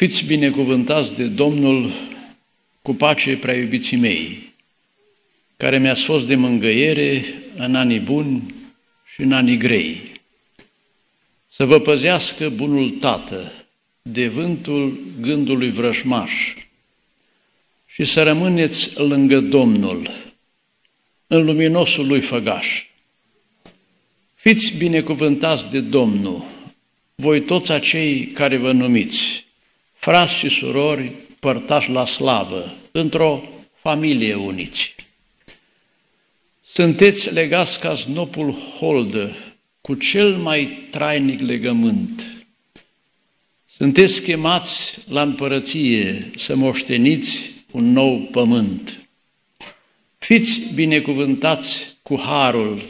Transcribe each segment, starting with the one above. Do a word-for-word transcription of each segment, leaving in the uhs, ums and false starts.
Fiți binecuvântați de Domnul cu pace, prea iubiții mei, care mi-ați fost de mângâiere în anii buni și în anii grei. Să vă păzească bunul Tată de vântul gândului vrășmaș și să rămâneți lângă Domnul, în luminosul lui făgaș. Fiți binecuvântați de Domnul, voi toți acei care vă numiți, frați și surori, părtași la slavă, într-o familie uniți. Sunteți legați ca snopul holdă, cu cel mai trainic legământ. Sunteți chemați la împărăție să moșteniți un nou pământ. Fiți binecuvântați cu harul,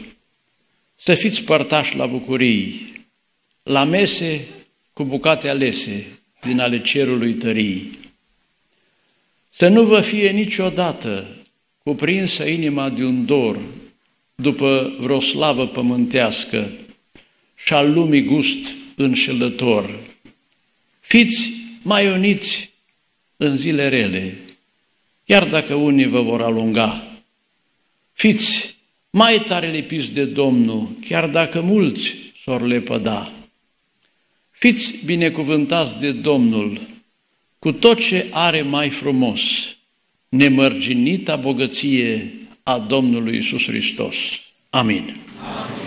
să fiți părtași la bucurii, la mese cu bucate alese din ale cerului tării. Să nu vă fie niciodată cuprinsă inima de un dor după vreo slavă pământească și al lumii gust înșelător. Fiți mai uniți în zile rele, chiar dacă unii vă vor alunga. Fiți mai tare lipiți de Domnul, chiar dacă mulți s-or lepăda. Fiți binecuvântați de Domnul cu tot ce are mai frumos, nemărginita bogăție a Domnului Iisus Hristos. Amin. Amin.